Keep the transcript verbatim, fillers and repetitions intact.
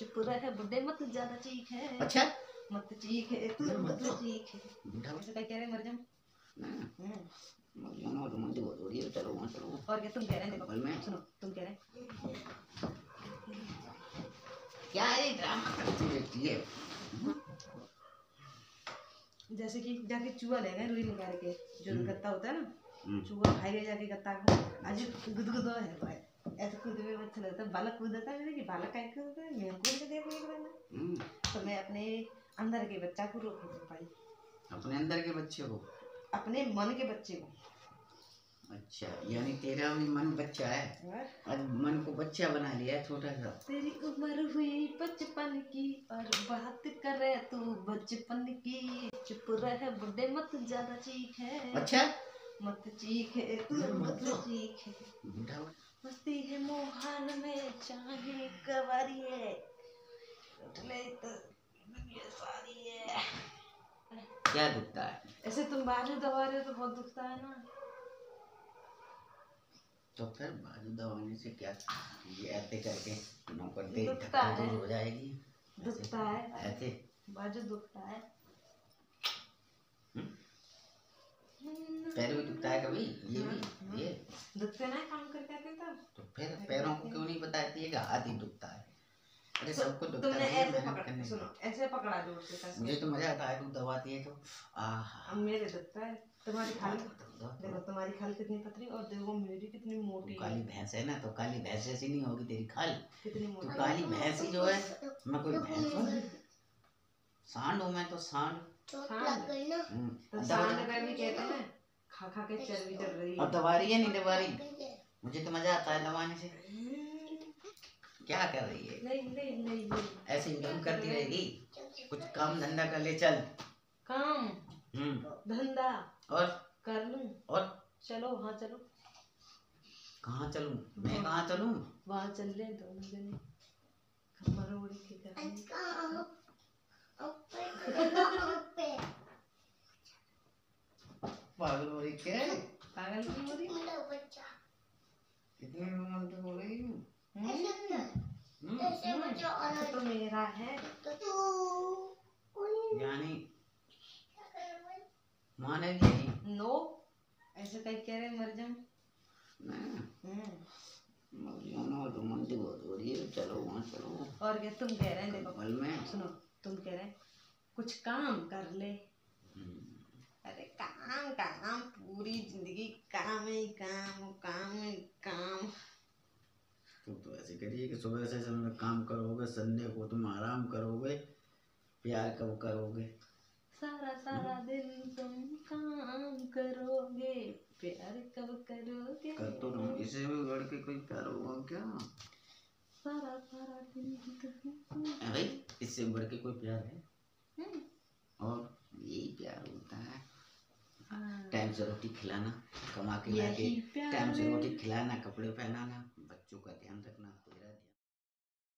चुप रहे बुड्ढे, मत ज्यादा चीख है। अच्छा मत चीख है तू, मत चीख है बुड्ढा। वैसे क्या कह रहे मर जाऊं ना, मत जाना और मत बोलो ये। चलो वहां चलो। और क्या तुम कह रहे हैं? देखो मैं सुनो, तुम कह रहे क्या है? ड्रामा करती रहती है। जैसे कि जाके चूहा ले गए रुई निकाल के, जो गत्ता होता है ना, चूहा खाई गए जाके गत्ता को। आज गुदगुदा है भाई, ऐसे खुद में अच्छा लगता है। बालक कूद जाता है मेरे कि बालक का क्या होता है, मैं कूद के देखो एक बार। तो मैं अपने अंदर के बच्चा को रोक नहीं पाई, अपने अंदर के बच्चे को, अपने मन के बच्चे को। अच्छा यानी तेरा भी मन बच्चा है और मन को बच्चा बना लिया है छोटा सा। तेरी उम्र हुई बचपन की और बात करे तू बचपन की। चुप रहे बुड्ढे मत ज्यादा चीख है। अच्छा मत चीख है तू, मत चीख है बुड्ढा। मस्ती है मोहन में चाहे कवारी है, सारी है। क्या दुखता है? ऐसे तुम बाजू दबा रहे हो तो बहुत दुखता है ना। तो फिर बाजू दबाने से क्या, ये ऐसे करके नौकर दे दुखता है, हो जाएगी दुखता है, ऐसे बाजू दुखता है। पैर भी दुखता है कभी, ये भी ये दुखते ना काम करते थे तब। तो फिर पैरों को क्यों नहीं बताती है कि हाथ ही दुखता है? अरे सबको दुखता है। ऐसे पकड़, सुनो ऐसे पकड़ा जोर से। मुझे तो मजा आता है तुम दबाती है तो। आह मेरे दुखता है। तुम्हारी खाल देखो, तुम्हारी खाल कितनी पतली और देखो मेरी कितनी मोटी। काली भैंस है ना, तो काली भैंस ऐसी नहीं होगी तेरी खाल, कितनी मोटी। तो काली भैंस ही जो है, मैं कोई भैंस हूँ, सांड हूँ मैं तो। सांड सांड का भी कहते हैं खा खा के चर्बी चल रही है। और दबा रही है नहीं दबा रही? मुझे तो मजा आता है दबाने से। क्या कर रही है? नहीं नहीं नहीं ऐसे ही करती रहेगी। कुछ काम धंधा कर ले। चल काम धंधा और कर लूं। और चलो वहाँ चलो। कहाँ चलूं मैं? कहाँ चलूं? वहाँ चल ले दोनों जने। खबर उड़ी की जाए पागल हो रही क्या? पागल क्यों हो रही? कितने लोगों को हो रही हूँ? हम्म तो मेरा है यानी मानेगी नहीं। नो ऐसे कहीं कह रहे मर जाऊं ना। हम्म मर जाऊं ना तो मन तो हो रही है। चलो वहाँ चलो। और क्या तुम कह रहे हैं? देखो कल में सुनो, तुम कह रहे कुछ काम कर ले। अरे काम काम पूरी जिंदगी काम ही काम, काम ही काम। तुम तो ऐसे करिए कि सुबह से शाम तक काम करोगे, संडे को तुम आराम करोगे, प्यार कब करोगे? सारा सारा दिन तुम काम करोगे, प्यार कब करोगे? कर तो ना इसे भी गड़ के कोई प्यार होगा क्या? सारा सारा दिन तुम। अरे इससे बढ़ के कोई प्यार है? हुँ? और यही प्यार होता है। टाइम से रोटी खिलाना, कमा के लाके टाइम से रोटी खिलाना, कपड़े पहनाना, बच्चों का ध्यान रखना।